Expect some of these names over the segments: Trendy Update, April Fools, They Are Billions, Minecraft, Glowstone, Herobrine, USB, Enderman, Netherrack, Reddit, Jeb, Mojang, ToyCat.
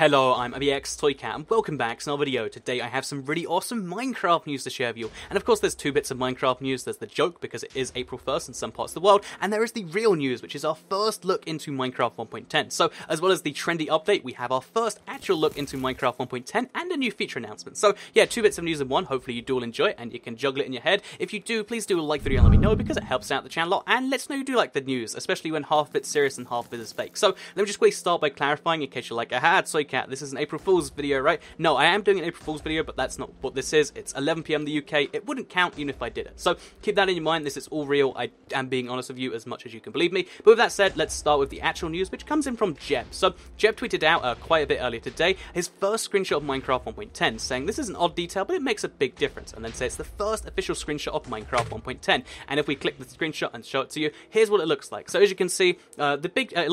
Hello, I'm ToyCat, and welcome back to another video. Today I have some really awesome Minecraft news to share with you. And of course there's two bits of Minecraft news. There's the joke, because it is April 1st in some parts of the world, and there is the real news, which is our first look into Minecraft 1.10. So, as well as the trendy update, we have our first actual look into Minecraft 1.10 and a new feature announcement. So, yeah, two bits of news in one. Hopefully you do all enjoy it, and you can juggle it in your head. If you do, please do like the video and let me know, because it helps out the channel a lot, and lets know you do like the news, especially when half of it's serious and half of it is fake. So, let me just quickly start by clarifying, in case you're like, aha, ToyCat, this is an April Fool's video, right? No, I am doing an April Fool's video, but that's not what this is. It's 11 PM the UK. It wouldn't count even if I did it. So keep that in your mind. This is all real. I am being honest with you as much as you can believe me. But with that said, let's start with the actual news, which comes in from Jeb. So Jeb tweeted out quite a bit earlier today his first screenshot of Minecraft 1.10, saying this is an odd detail, but it makes a big difference. And then says it's the first official screenshot of Minecraft 1.10. And if we click the screenshot and show it to you, here's what it looks like. So as you can see, a lot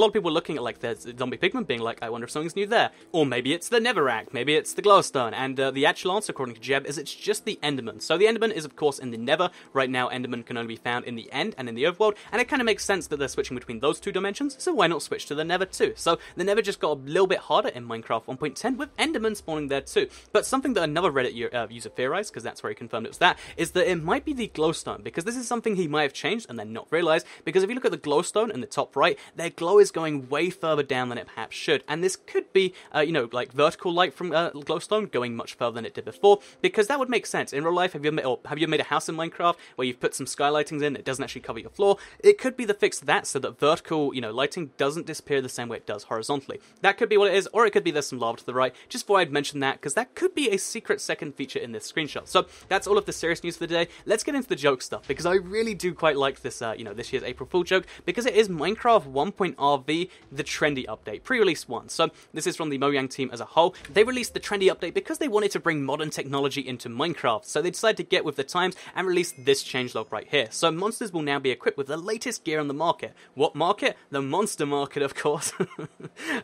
of people are looking at like the zombie pigment, being like, I wonder if something's new there. Or maybe it's the Netherrack, maybe it's the Glowstone, and the actual answer, according to Jeb, is it's just the Enderman. So the Enderman is, of course, in the Nether. Right now, Enderman can only be found in the End and in the Overworld, and it kind of makes sense that they're switching between those two dimensions, so why not switch to the Nether too? So the Nether just got a little bit harder in Minecraft 1.10, with Enderman spawning there too. But something that another Reddit user theorized, because that's where he confirmed it was that, is that it might be the Glowstone, because this is something he might have changed and then not realized, because if you look at the Glowstone in the top right, their glow is going way further down than it perhaps should, and this could be you know, like vertical light from Glowstone going much further than it did before, because that would make sense. In real life, have you made a house in Minecraft where you've put some skylightings in, it doesn't actually cover your floor? It could be the fix to that, so that vertical, you know, lighting doesn't disappear the same way it does horizontally. That could be what it is, or it could be there's some lava to the right. Just before I'd mention that, because that could be a secret second feature in this screenshot. So that's all of the serious news for the day. Let's get into the joke stuff, because I really do quite like this, you know, this year's April Fool joke, because it is Minecraft 1.RV, the trendy update, pre-release one. So this is from the Mojang team as a whole. They released the trendy update because they wanted to bring modern technology into Minecraft, so they decided to get with the times and release this changelog right here. So monsters will now be equipped with the latest gear on the market. What market? The monster market, of course.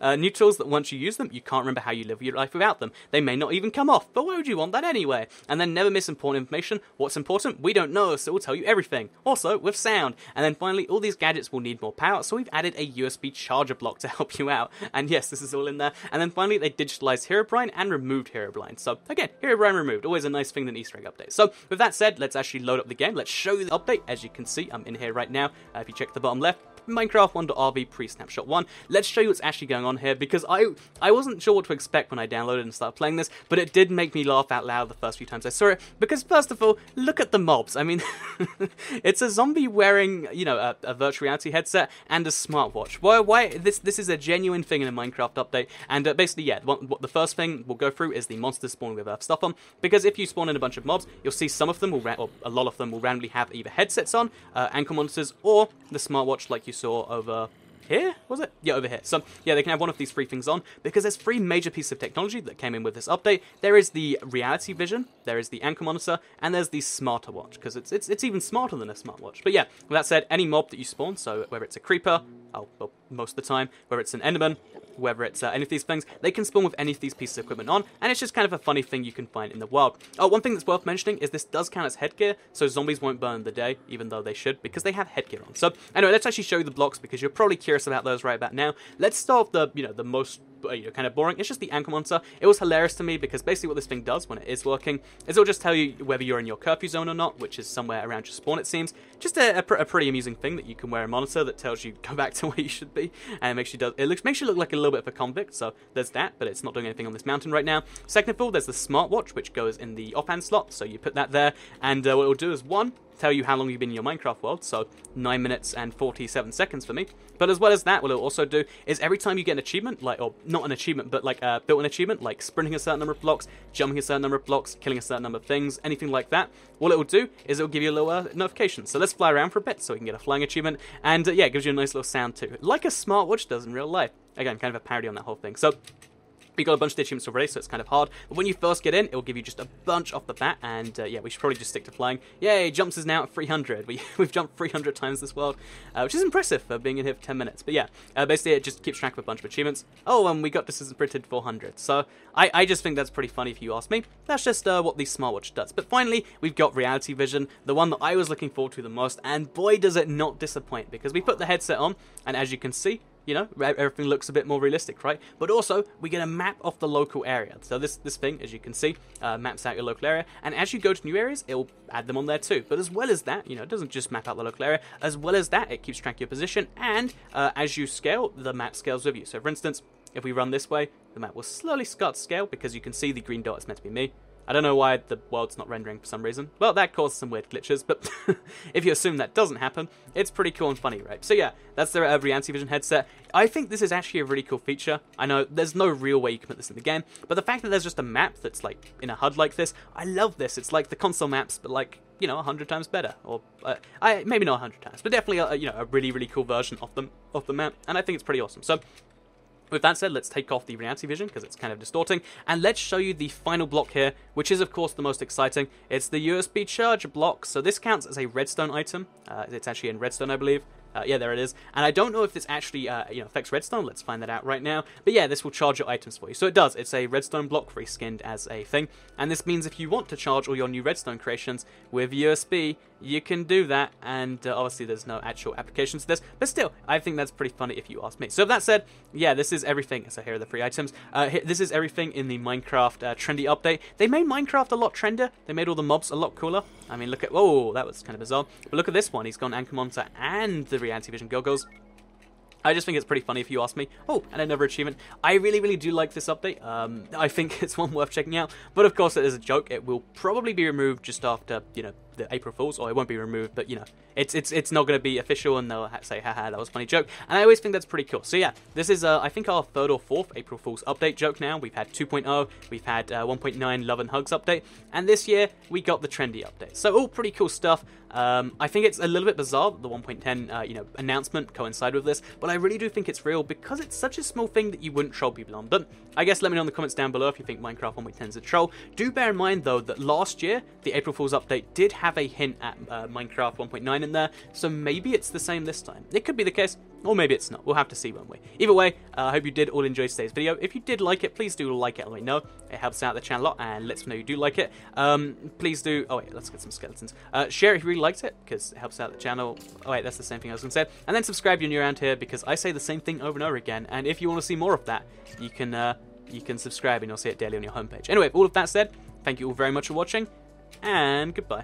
New tools that once you use them, you can't remember how you live your life without them. They may not even come off, but why would you want that anyway? And then never miss important information. What's important? We don't know, so we'll tell you everything. Also, with sound. And then finally, all these gadgets will need more power, so we've added a USB charger block to help you out. And yes, this is all in there. And then finally, they digitalized Herobrine and removed Herobrine. So again, Herobrine removed. Always a nice thing, an Easter egg update. So with that said, let's actually load up the game. Let's show you the update. As you can see, I'm in here right now. If you check the bottom left, Minecraft 1.RV pre-snapshot 1. Let's show you what's actually going on here, because I wasn't sure what to expect when I downloaded and started playing this, but it did make me laugh out loud the first few times I saw it, because first of all, look at the mobs. I mean, it's a zombie wearing, you know, a virtual reality headset and a smartwatch. Why this is a genuine thing in a Minecraft update, and basically, yeah, the first thing we'll go through is the monsters spawning with stuff on, because if you spawn in a bunch of mobs, you'll see some of them or a lot of them will randomly have either headsets on, ankle monitors, or the smartwatch like you saw over here, was it? Yeah, over here. So, yeah, they can have one of these three things on, because there's three major pieces of technology that came in with this update. There is the reality vision, there is the ankle monitor, and there's the smarter watch, because it's even smarter than a smartwatch. But yeah, with that said, any mob that you spawn, so whether it's a creeper, well, most of the time, whether it's an Enderman, whether it's any of these things, they can spawn with any of these pieces of equipment on, and it's just kind of a funny thing you can find in the world. Oh, one thing that's worth mentioning is this does count as headgear, so zombies won't burn in the day, even though they should, because they have headgear on. So anyway, let's actually show you the blocks, because you're probably curious about those right about now. Let's start with the most kind of boring. It's just the ankle monitor. It was hilarious to me, because basically what this thing does when it is working is it'll just tell you whether you're in your curfew zone or not, which is somewhere around your spawn, it seems. Just a pretty amusing thing that you can wear a monitor that tells you go back to where you should be, and it makes you look like a little bit of a convict. So there's that, but it's not doing anything on this mountain right now. Second of all, there's the smartwatch, which goes in the offhand slot, so you put that there, and what it'll do is one, tell you how long you've been in your Minecraft world, so 9 minutes and 47 seconds for me. But as well as that, what it'll also do is every time you get an achievement, like, or not an achievement, but like a built-in achievement, like sprinting a certain number of blocks, jumping a certain number of blocks, killing a certain number of things, anything like that, all it'll do is it'll give you a little notification. So let's fly around for a bit so we can get a flying achievement, and yeah, it gives you a nice little sound too, like a smartwatch does in real life. Again, kind of a parody on that whole thing. So we got a bunch of the achievements already, so it's kind of hard. But when you first get in, it'll give you just a bunch off the bat, and yeah, we should probably just stick to flying. Yay, jumps is now at 300. We've jumped 300 times this world, which is impressive for being in here for 10 minutes. But yeah, basically it just keeps track of a bunch of achievements. Oh, and we got this as printed 400. So I just think that's pretty funny if you ask me. That's just what the smartwatch does. But finally, we've got reality vision, the one that I was looking forward to the most, and boy does it not disappoint, because we put the headset on, and as you can see, you know, everything looks a bit more realistic, right? But also, we get a map of the local area. So this thing, as you can see, maps out your local area. And as you go to new areas, it'll add them on there too. But as well as that, you know, it doesn't just map out the local area. As well as that, it keeps track of your position. And as you scale, the map scales with you. So for instance, if we run this way, the map will slowly start to scale because you can see the green dot is meant to be me. I don't know why the world's not rendering for some reason. Well, that caused some weird glitches, but if you assume that doesn't happen, it's pretty cool and funny, right? So yeah, that's the Reality Vision headset. I think this is actually a really cool feature. I know there's no real way you can put this in the game, but the fact that there's just a map that's like in a HUD like this, I love this. It's like the console maps, but like, you know, 100 times better, or maybe not 100 times, but definitely, you know, a really cool version of them, of the map, and I think it's pretty awesome. So with that said, let's take off the Reality Vision because it's kind of distorting, and let's show you the final block here, which is of course the most exciting. It's the USB charger block. So this counts as a redstone item. It's actually in redstone, I believe. Yeah, there it is. And I don't know if this actually, you know, affects redstone. Let's find that out right now. But yeah, this will charge your items for you. So it does. It's a redstone block reskinned as a thing. And this means if you want to charge all your new redstone creations with USB, you can do that. And obviously there's no actual applications to this. But still, I think that's pretty funny if you ask me. So that said, yeah, this is everything. So here are the free items. This is everything in the Minecraft trendy update. They made Minecraft a lot trendier. They made all the mobs a lot cooler. I mean, look at, whoa, that was kind of bizarre. But look at this one. He's gone Anchormonster and the Reality Vision goggles. I just think it's pretty funny if you ask me. Oh, and another achievement. I really do like this update. I think it's one worth checking out. But of course, it is a joke. It will probably be removed just after, you know, the April Fools, or it won't be removed, but you know, it's not going to be official, and they'll say, haha, that was a funny joke. And I always think that's pretty cool. So yeah, this is I think our third or fourth April Fools update joke now. We've had 2.0, we've had 1.9 Love and Hugs update, and this year we got the trendy update. So all pretty cool stuff. I think it's a little bit bizarre that the 1.10 you know, announcement coincided with this, but I really do think it's real because it's such a small thing that you wouldn't troll people on. But I guess let me know in the comments down below if you think Minecraft 1.10 is a troll. Do bear in mind though that last year the April Fools update did have a hint at Minecraft 1.9 in there, so maybe it's the same this time. It could be the case, or maybe it's not. We'll have to see, won't we? Either way, I hope you did all enjoy today's video. If you did like it, please do like it and let me know. It helps out the channel a lot and lets me know you do like it. Please do, oh wait, let's get some skeletons. Share if you really liked it, because it helps out the channel. Oh wait, that's the same thing I was gonna say. And then subscribe if you're new around here, because I say the same thing over and over again, and if you want to see more of that, you can subscribe and you'll see it daily on your homepage. Anyway, all of that said, thank you all very much for watching, and goodbye.